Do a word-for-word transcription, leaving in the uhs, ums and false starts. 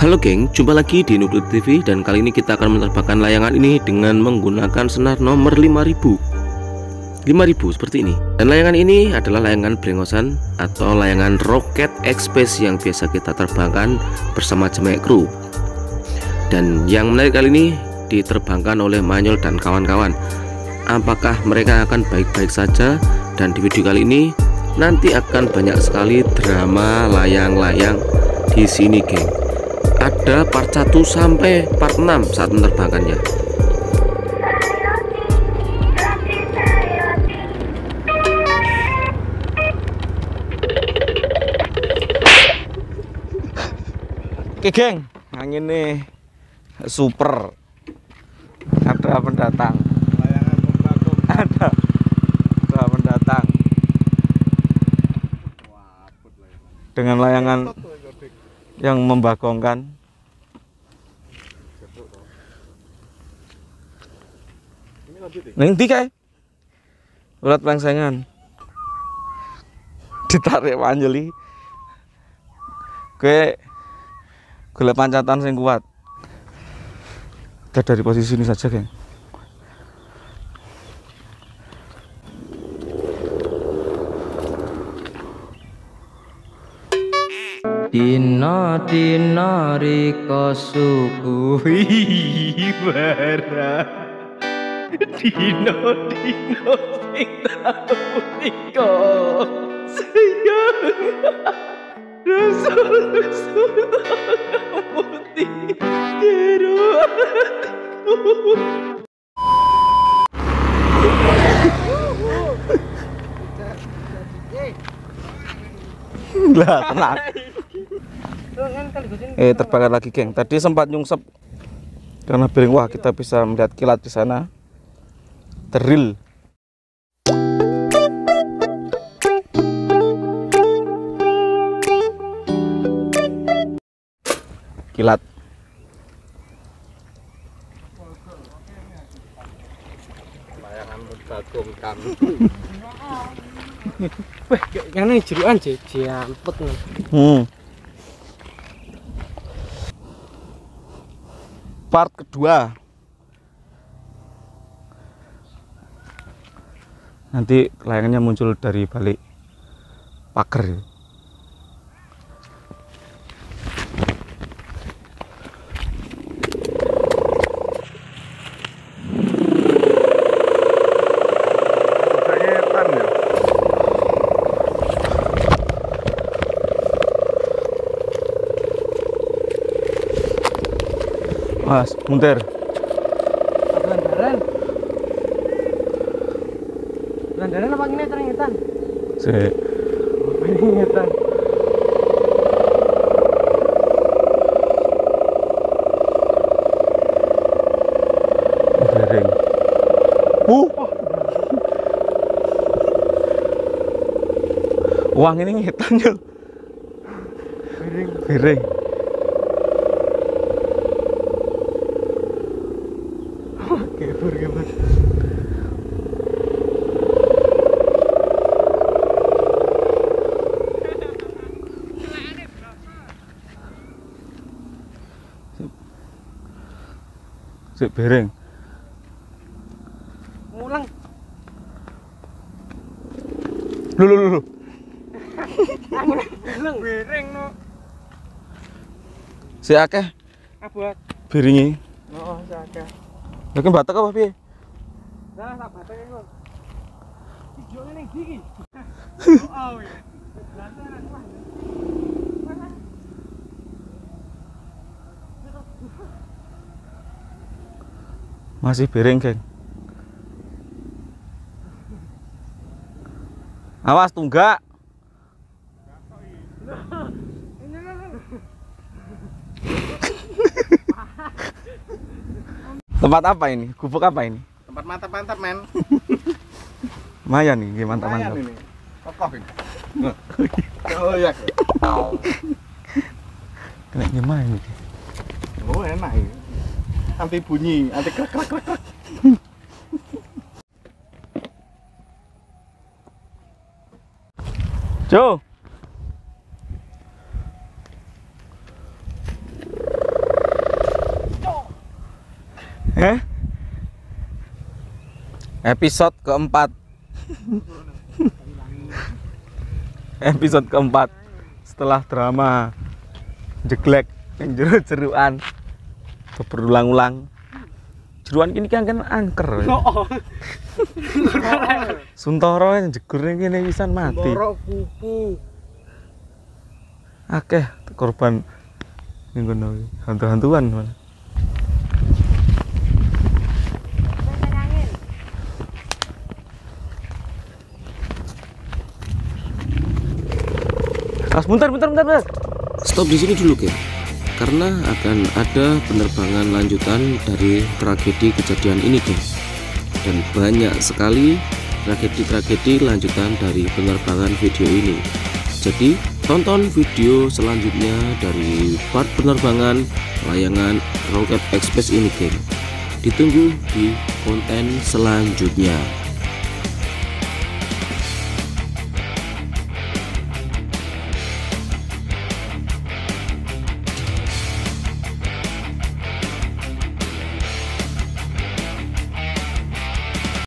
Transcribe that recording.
Halo geng, jumpa lagi di Nukle T V dan kali ini kita akan menerbangkan layangan ini dengan menggunakan senar nomor lima ribu. lima ribu seperti ini. Dan layangan ini adalah layangan brengosan atau layangan Rocket Express yang biasa kita terbangkan bersama Jemek Kru. Dan yang menarik kali ini diterbangkan oleh Manyol dan kawan-kawan. Apakah mereka akan baik-baik saja? Dan di video kali ini nanti akan banyak sekali drama layang-layang di sini, geng. Ada part satu sampai part enam saat menerbangkannya. Oke, geng. Angin nih super. Ada pendatang. Layangan pembaku. Ada. Ada pendatang. Dengan layangan yang membagongkan. Neng tiga, urat pelangsangan ditarik Panjeli. Gue gula pancatan sing kuat. Kita dari posisi ini saja, geng. Dina dina rika suguhi bara Dina dina sing tau rika sayang Rasul-rasul putih jeru hatiku. Lah tenang. Eh terbakar lagi, geng. Tadi sempat nyungsep karena bering. Wah, kita bisa melihat kilat di sana. Teril. Kilat. Layangan berbatung kami. Wah, yang ini jeruan je, jampet nih. Hmm. Part kedua nanti layangannya muncul dari balik pagar. Mas, muntir. Landaran. Landaran apa ini teringetan? Si. Teringetan. Sering. Uh. Uang ini ngetan yuk. Piring. Piring. Sik bereng. Mulang. Lu lu lu. Mulang bereng no. Sik akeh. Abot. Beringi. Heeh, sik akeh. Lha ki batek apa piye? Lah sak batek iku. Dijone ning ndi iki? Wow. Lantaran wah. Masih bereng, geng. Awas tunggak. Tempat apa ini? Gubuk apa ini? Tempat mantap-mantap, men. Lumayan nih, mantap-mantap. Kokoh ini. Oh iya. Kena nyemai ini. Oh enak ini. Anti bunyi, anti klak klak klak. Jo. Hah? Episode keempat. Episode keempat setelah drama jeglek yang jeru-jeruan berulang-ulang. Jeruan kini kan kan angker. Oh, oh. Suntoro yang jegurnya kini wisan mati. Akeh korban nggono hantu-hantuan malah. Mas, bentar, bentar, bentar, bentar. Stop di sini dulu, geng. Karena akan ada penerbangan lanjutan dari tragedi kejadian ini, geng. Dan banyak sekali tragedi-tragedi lanjutan dari penerbangan video ini. Jadi, tonton video selanjutnya dari part penerbangan layangan Rocket Express ini, geng. Ditunggu di konten selanjutnya.